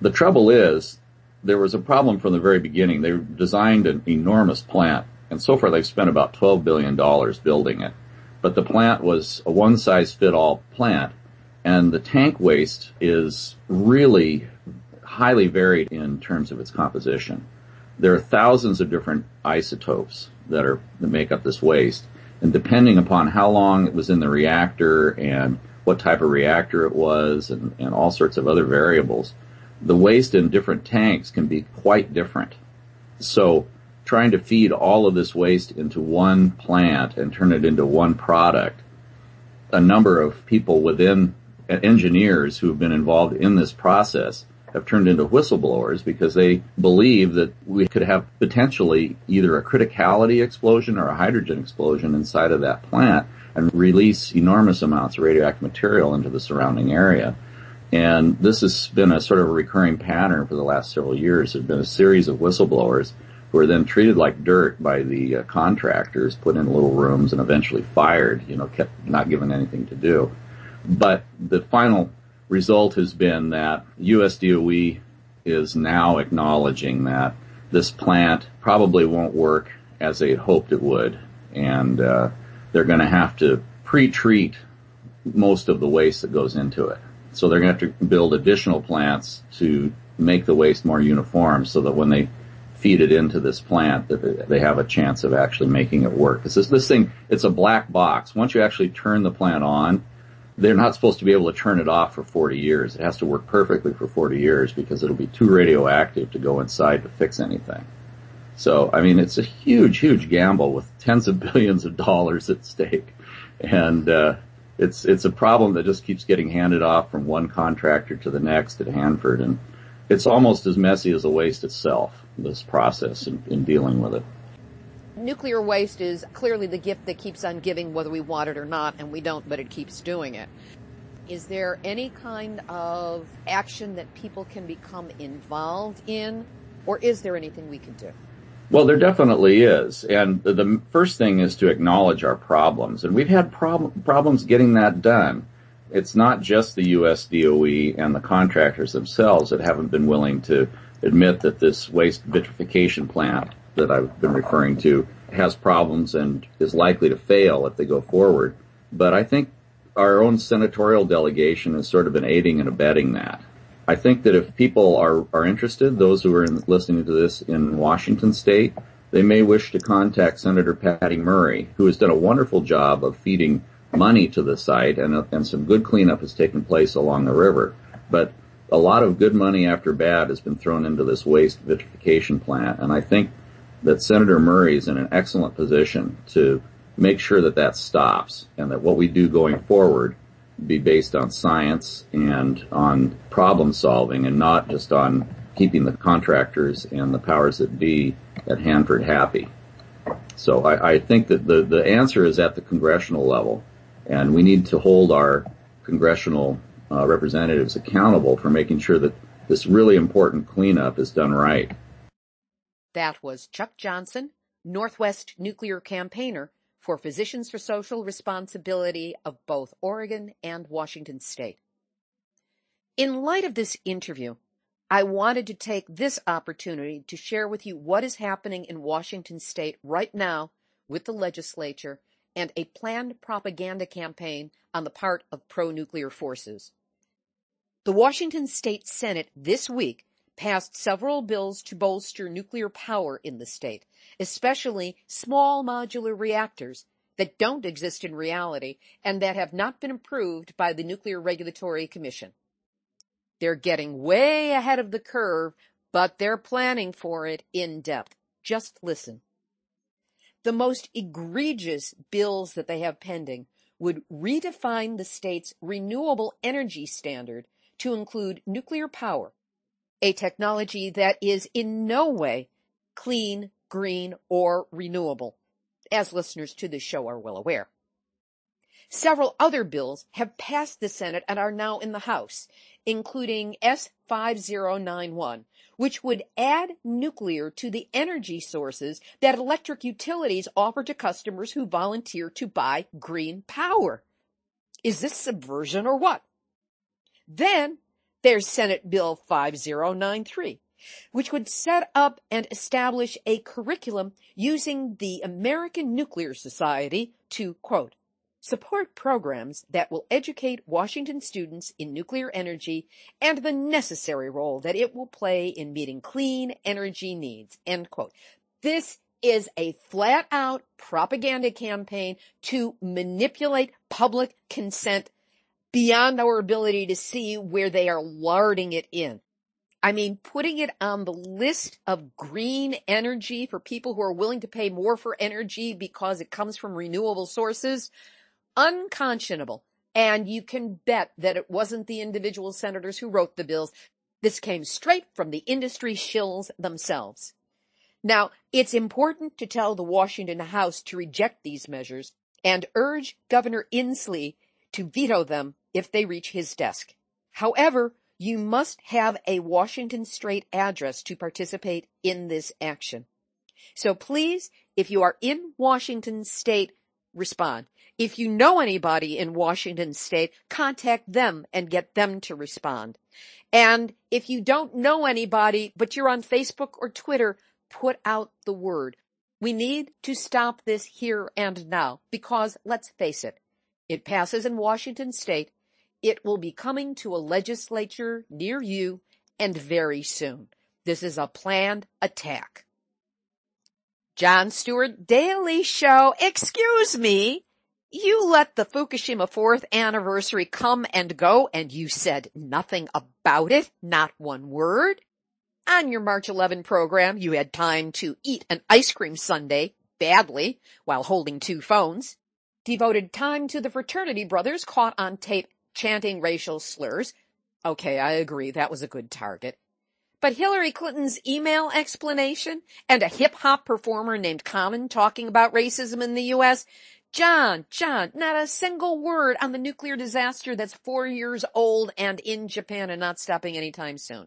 The trouble is, there was a problem from the very beginning. They designed an enormous plant, and so far they've spent about twelve billion dollars building it. But the plant was a one-size-fit-all plant, and the tank waste is really highly varied in terms of its composition. There are thousands of different isotopes that are that make up this waste, and depending upon how long it was in the reactor and what type of reactor it was and, and all sorts of other variables, the waste in different tanks can be quite different. So trying to feed all of this waste into one plant and turn it into one product, a number of people within, uh, engineers who have been involved in this process have turned into whistleblowers because they believe that we could have potentially either a criticality explosion or a hydrogen explosion inside of that plant and release enormous amounts of radioactive material into the surrounding area. And this has been a sort of a recurring pattern for the last several years. There's been a series of whistleblowers who are then treated like dirt by the uh, contractors, put in little rooms, and eventually fired, you know, kept not given anything to do. But the final result has been that U S D O E is now acknowledging that this plant probably won't work as they had hoped it would, and uh, they're going to have to pre-treat most of the waste that goes into it. So they're going to have to build additional plants to make the waste more uniform so that when they feed it into this plant, that they have a chance of actually making it work. Because this, this thing, it's a black box. Once you actually turn the plant on, they're not supposed to be able to turn it off for forty years. It has to work perfectly for forty years because it'll be too radioactive to go inside to fix anything. So, I mean, it's a huge, huge gamble with tens of billions of dollars at stake. And uh, it's it's a problem that just keeps getting handed off from one contractor to the next at Hanford. And it's almost as messy as the waste itself, this process in, in dealing with it. Nuclear waste is clearly the gift that keeps on giving, whether we want it or not, and we don't, but it keeps doing it. Is there any kind of action that people can become involved in, or is there anything we can do? Well, there definitely is, and the, the first thing is to acknowledge our problems, and we've had prob- problems getting that done. It's not just the U S D O E and the contractors themselves that haven't been willing to admit that this waste vitrification plant that I've been referring to has problems and is likely to fail if they go forward. But I think our own senatorial delegation has sort of been aiding and abetting that. I think that if people are, are interested, those who are in, listening to this in Washington state, they may wish to contact Senator Patty Murray, who has done a wonderful job of feeding money to the site, and, and some good cleanup has taken place along the river. But a lot of good money after bad has been thrown into this waste vitrification plant, and I think that Senator Murray is in an excellent position to make sure that that stops and that what we do going forward be based on science and on problem solving and not just on keeping the contractors and the powers that be at Hanford happy. So I, I think that the, the answer is at the congressional level, and we need to hold our congressional uh, representatives accountable for making sure that this really important cleanup is done right. That was Chuck Johnson, Northwest Nuclear Campaigner for Physicians for Social Responsibility of both Oregon and Washington State. In light of this interview, I wanted to take this opportunity to share with you what is happening in Washington State right now with the legislature and a planned propaganda campaign on the part of pro-nuclear forces. The Washington State Senate this week passed several bills to bolster nuclear power in the state, especially small modular reactors that don't exist in reality and that have not been approved by the Nuclear Regulatory Commission. They're getting way ahead of the curve, but they're planning for it in depth. Just listen. The most egregious bills that they have pending would redefine the state's renewable energy standard to include nuclear power, a technology that is in no way clean, green, or renewable, as listeners to this show are well aware. Several other bills have passed the Senate and are now in the House, including S five zero nine one, which would add nuclear to the energy sources that electric utilities offer to customers who volunteer to buy green power. Is this subversion or what? Then there's Senate Bill five zero nine three, which would set up and establish a curriculum using the American Nuclear Society to, quote, support programs that will educate Washington students in nuclear energy and the necessary role that it will play in meeting clean energy needs, end quote. This is a flat-out propaganda campaign to manipulate public consent beyond our ability to see where they are larding it in. I mean, putting it on the list of green energy for people who are willing to pay more for energy because it comes from renewable sources, unconscionable. And you can bet that it wasn't the individual senators who wrote the bills. This came straight from the industry shills themselves. Now, it's important to tell the Washington House to reject these measures and urge Governor Inslee to veto them if they reach his desk. However, you must have a Washington State address to participate in this action. So please, if you are in Washington State, respond. If you know anybody in Washington State, contact them and get them to respond. And if you don't know anybody, but you're on Facebook or Twitter, put out the word. We need to stop this here and now because, let's face it, it passes in Washington State. It will be coming to a legislature near you and very soon. This is a planned attack. Jon Stewart, Daily Show, excuse me. You let the Fukushima fourth anniversary come and go, and you said nothing about it, not one word. On your March eleventh program, you had time to eat an ice cream sundae badly while holding two phones, devoted time to the fraternity brothers caught on tape chanting racial slurs. Okay, I agree, that was a good target. But Hillary Clinton's email explanation and a hip-hop performer named Common talking about racism in the U S, John, John, not a single word on the nuclear disaster that's four years old and in Japan and not stopping anytime soon.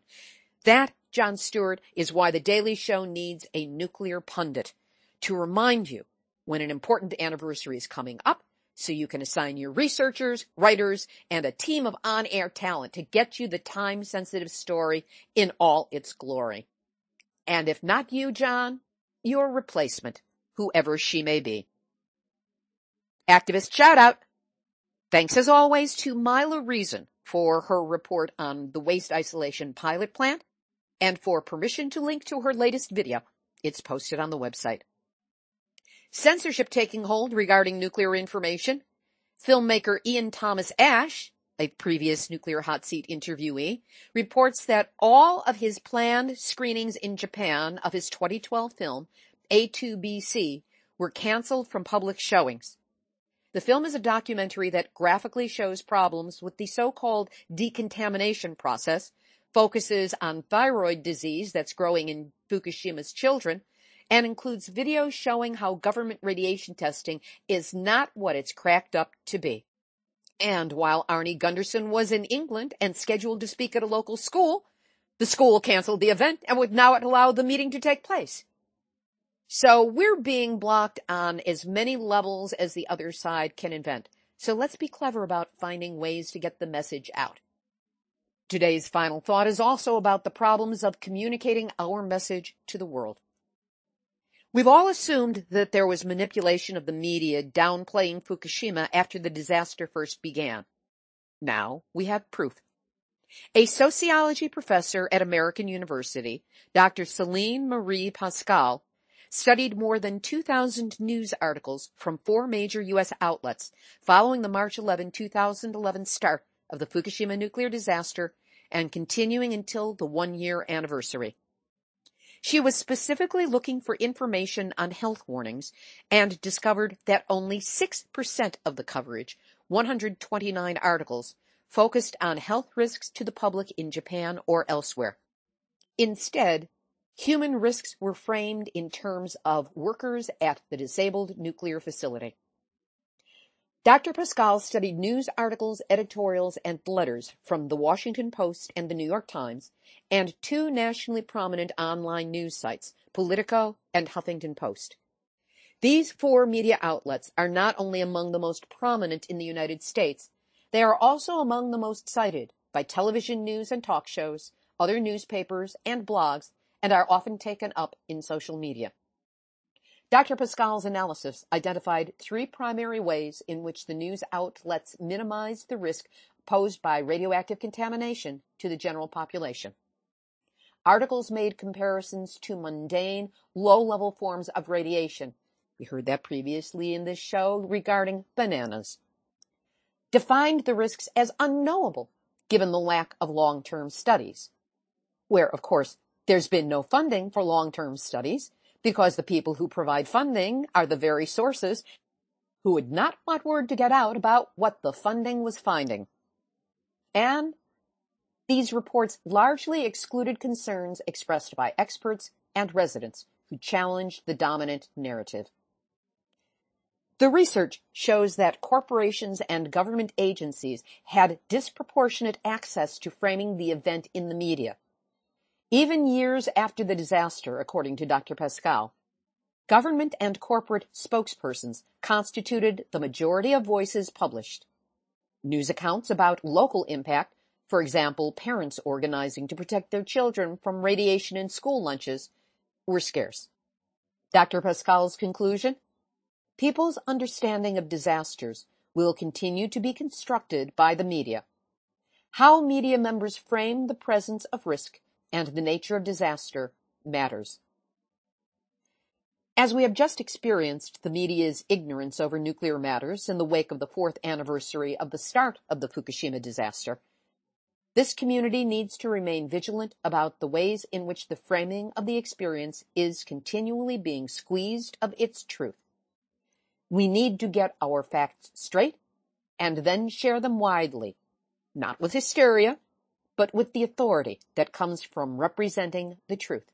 That, Jon Stewart, is why The Daily Show needs a nuclear pundit to remind you when an important anniversary is coming up, so you can assign your researchers, writers, and a team of on-air talent to get you the time-sensitive story in all its glory. And if not you, John, your replacement, whoever she may be. Activist shout-out. Thanks, as always, to Myla Reson for her report on the Waste Isolation Pilot Plant and for permission to link to her latest video. It's posted on the website. Censorship taking hold regarding nuclear information. Filmmaker Ian Thomas Ash, a previous Nuclear Hot Seat interviewee, reports that all of his planned screenings in Japan of his twenty twelve film, A two B C, were canceled from public showings. The film is a documentary that graphically shows problems with the so-called decontamination process, focuses on thyroid disease that's growing in Fukushima's children, and includes videos showing how government radiation testing is not what it's cracked up to be. And while Arne Gunderson was in England and scheduled to speak at a local school, the school canceled the event and would not allow the meeting to take place. So we're being blocked on as many levels as the other side can invent. So let's be clever about finding ways to get the message out. Today's final thought is also about the problems of communicating our message to the world. We've all assumed that there was manipulation of the media downplaying Fukushima after the disaster first began. Now we have proof. A sociology professor at American University, Doctor Celine Marie Pascal, studied more than two thousand news articles from four major U S outlets following the March eleventh, two thousand eleven start of the Fukushima nuclear disaster and continuing until the one-year anniversary. She was specifically looking for information on health warnings and discovered that only six percent of the coverage, one hundred twenty-nine articles, focused on health risks to the public in Japan or elsewhere. Instead, human risks were framed in terms of workers at the disabled nuclear facility. Doctor Pascal studied news articles, editorials, and letters from the Washington Post and the New York Times, and two nationally prominent online news sites, Politico and Huffington Post. These four media outlets are not only among the most prominent in the United States, they are also among the most cited by television news and talk shows, other newspapers and blogs, and are often taken up in social media. Doctor Pascal's analysis identified three primary ways in which the news outlets minimize the risk posed by radioactive contamination to the general population. Articles made comparisons to mundane, low-level forms of radiation. We heard that previously in this show regarding bananas. Defined the risks as unknowable, given the lack of long-term studies, where, of course, there's been no funding for long-term studies, because the people who provide funding are the very sources who would not want word to get out about what the funding was finding. And these reports largely excluded concerns expressed by experts and residents who challenged the dominant narrative. The research shows that corporations and government agencies had disproportionate access to framing the event in the media. Even years after the disaster, according to Doctor Pascal, government and corporate spokespersons constituted the majority of voices published. News accounts about local impact, for example, parents organizing to protect their children from radiation in school lunches, were scarce. Doctor Pascal's conclusion? People's understanding of disasters will continue to be constructed by the media. How media members frame the presence of risk and the nature of disaster matters. As we have just experienced the media's ignorance over nuclear matters in the wake of the fourth anniversary of the start of the Fukushima disaster, this community needs to remain vigilant about the ways in which the framing of the experience is continually being squeezed of its truth. We need to get our facts straight and then share them widely, not with hysteria, but with the authority that comes from representing the truth.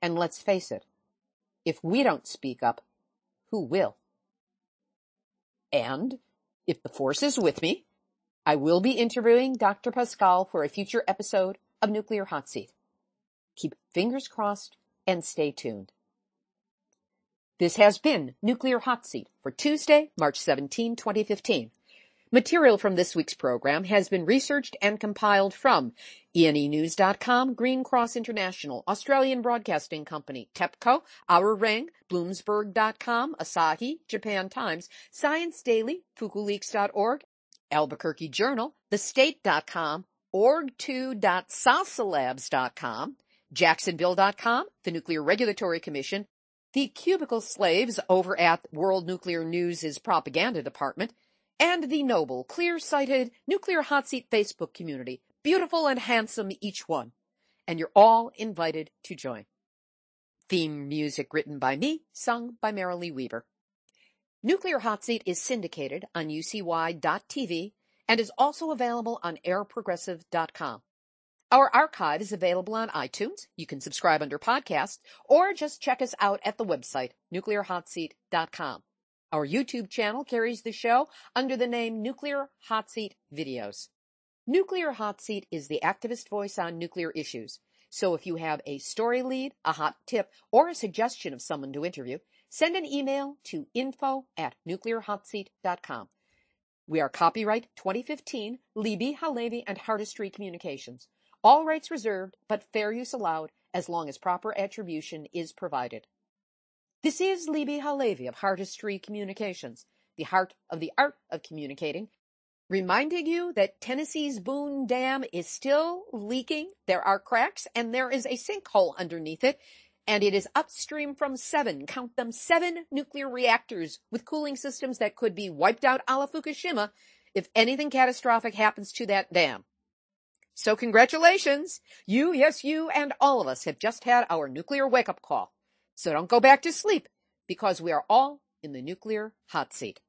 And let's face it, if we don't speak up, who will? And, if the force is with me, I will be interviewing Doctor Pascal for a future episode of Nuclear Hot Seat. Keep fingers crossed and stay tuned. This has been Nuclear Hot Seat for Tuesday, March seventeenth, twenty fifteen. Material from this week's program has been researched and compiled from E N E news dot com, Green Cross International, Australian Broadcasting Company, TEPCO, Our Ring, Bloomsburg dot com, Asahi, Japan Times, Science Daily, Fukuleaks dot org, Albuquerque Journal, The State dot com, org two dot salsalabs dot com, Jacksonville dot com, the Nuclear Regulatory Commission, the cubicle slaves over at World Nuclear News' Propaganda Department, and the noble, clear-sighted, Nuclear Hot Seat Facebook community, beautiful and handsome each one. And you're all invited to join. Theme music written by me, sung by Marilee Weaver. Nuclear Hot Seat is syndicated on U C Y dot T V and is also available on air progressive dot com. Our archive is available on iTunes. You can subscribe under podcasts or just check us out at the website, nuclear hot seat dot com. Our YouTube channel carries the show under the name Nuclear Hot Seat Videos. Nuclear Hot Seat is the activist voice on nuclear issues. So if you have a story lead, a hot tip, or a suggestion of someone to interview, send an email to info at nuclear hot seat dot com. We are copyright twenty fifteen, Libbe HaLevy and Hardesty Communications. All rights reserved, but fair use allowed as long as proper attribution is provided. This is Libbe HaLevy of Hardesty Communications, the heart of the art of communicating, reminding you that Tennessee's Boone Dam is still leaking. There are cracks, and there is a sinkhole underneath it, and it is upstream from seven, count them, seven nuclear reactors with cooling systems that could be wiped out a la Fukushima if anything catastrophic happens to that dam. So congratulations! You, yes, you, and all of us have just had our nuclear wake-up call. So don't go back to sleep, because we are all in the nuclear hot seat.